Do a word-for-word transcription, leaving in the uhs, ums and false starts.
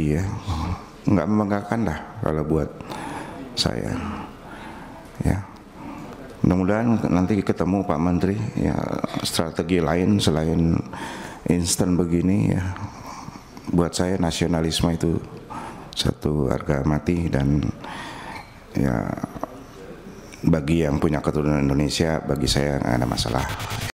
tadi ya, nggak membanggakan lah kalau buat saya ya. Mudah-mudahan nanti ketemu Pak Menteri ya, strategi lain selain instan begini ya. Buat saya nasionalisme itu satu harga mati, dan ya bagi yang punya keturunan Indonesia, bagi saya nggak ada masalah.